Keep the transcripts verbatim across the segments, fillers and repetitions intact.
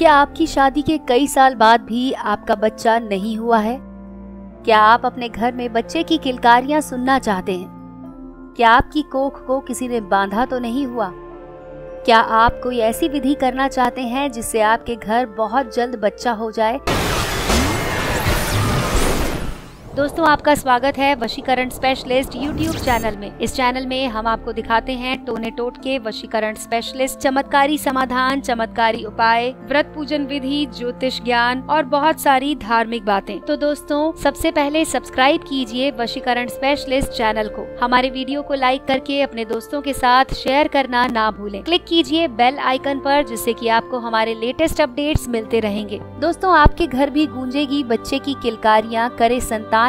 क्या आपकी शादी के कई साल बाद भी आपका बच्चा नहीं हुआ है? क्या आप अपने घर में बच्चे की किलकारियां सुनना चाहते हैं? क्या आपकी कोख को किसी ने बांधा तो नहीं हुआ? क्या आप कोई ऐसी विधि करना चाहते हैं जिससे आपके घर बहुत जल्द बच्चा हो जाए? दोस्तों, आपका स्वागत है वशीकरण स्पेशलिस्ट यूट्यूब चैनल में। इस चैनल में हम आपको दिखाते हैं टोने टोटके, वशीकरण स्पेशलिस्ट, चमत्कारी समाधान, चमत्कारी उपाय, व्रत पूजन विधि, ज्योतिष ज्ञान और बहुत सारी धार्मिक बातें। तो दोस्तों, सबसे पहले सब्सक्राइब कीजिए वशीकरण स्पेशलिस्ट चैनल को। हमारे वीडियो को लाइक करके अपने दोस्तों के साथ शेयर करना ना भूलें। क्लिक कीजिए बेल आइकन पर, जिससे कि आपको हमारे लेटेस्ट अपडेट्स मिलते रहेंगे। दोस्तों, आपके घर भी गूंजेगी बच्चे की किलकारियाँ, करे संतान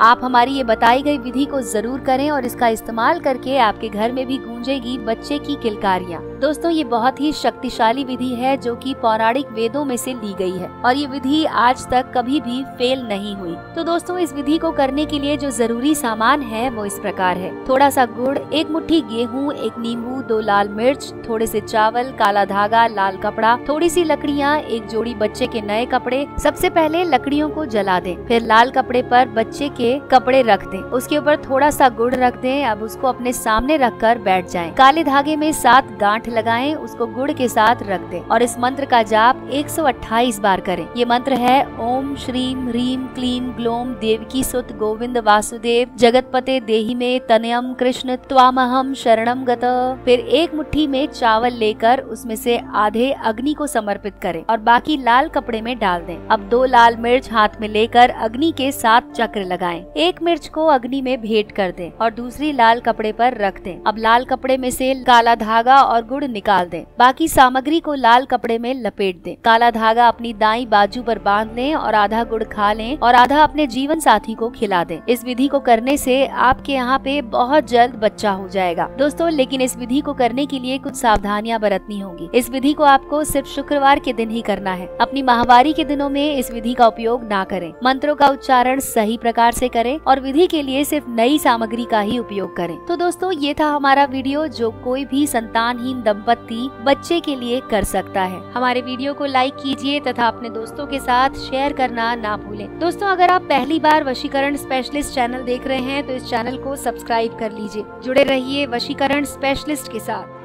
आप हमारी ये बताई गई विधि को जरूर करें और इसका इस्तेमाल करके आपके घर में भी गूंजेगी बच्चे की किलकारियाँ। दोस्तों, ये बहुत ही शक्तिशाली विधि है जो कि पौराणिक वेदों में से ली गई है और ये विधि आज तक कभी भी फेल नहीं हुई। तो दोस्तों, इस विधि को करने के लिए जो जरूरी सामान है वो इस प्रकार है: थोड़ा सा गुड़, एक मुट्ठी गेहूँ, एक नींबू, दो लाल मिर्च, थोड़े से चावल, काला धागा, लाल कपड़ा, थोड़ी सी लकड़ियाँ, एक जोड़ी बच्चे के नए कपड़े। सबसे पहले लकड़ियों को जला दें, फिर लाल कपड़े पर बच्चे के कपड़े रख दें, उसके ऊपर थोड़ा सा गुड़ रख दें। अब उसको अपने सामने रख कर बैठ जाएं। काले धागे में सात गांठ लगाएं, उसको गुड़ के साथ रख दें और इस मंत्र का जाप एक सौ अट्ठाईस बार करें। ये मंत्र है: ओम श्रीम ह्रीम क्लीम ग्लोम देवकी सुत गोविंद वासुदेव जगतपते देहि मे तनयम कृष्ण त्वाम शरणम गिर। फिर एक मुट्ठी में चावल लेकर उसमें से आधे अग्नि को समर्पित करें और बाकी लाल कपड़े में डाल दें। अब दो लाल मिर्च हाथ में लेकर अग्नि के साथ चक्र लगाएं। एक मिर्च को अग्नि में भेंट कर दें और दूसरी लाल कपड़े पर रख दें। अब लाल कपड़े में से काला धागा और गुड़ निकाल दें, बाकी सामग्री को लाल कपड़े में लपेट दें। काला धागा अपनी दाईं बाजू पर बांध लें और आधा गुड़ खा लें और आधा अपने जीवन साथी को खिला दें। इस विधि को करने से आपके यहाँ पे बहुत जल्द बच्चा हो जाएगा। दोस्तों, लेकिन इस विधि को करने के लिए कुछ सावधानियां बरतनी होगी। इस विधि को आपको सिर्फ शुक्रवार के दिन ही करना है। अपनी माहवारी के दिनों में इस विधि का उपयोग ना करें। मंत्रों का उच्चारण सही प्रकार से करें और विधि के लिए सिर्फ नई सामग्री का ही उपयोग करें। तो दोस्तों, ये था हमारा वीडियो जो कोई भी संतानहीन दंपत्ति बच्चे के लिए कर सकता है। हमारे वीडियो को लाइक कीजिए तथा अपने दोस्तों के साथ शेयर करना ना भूलें। दोस्तों, अगर आप पहली बार वशीकरण स्पेशलिस्ट चैनल देख रहे हैं तो इस चैनल को सब्सक्राइब कर लीजिए। जुड़े रहिए वशीकरण स्पेशलिस्ट के साथ।